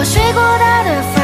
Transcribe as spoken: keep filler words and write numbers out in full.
我睡过他的房。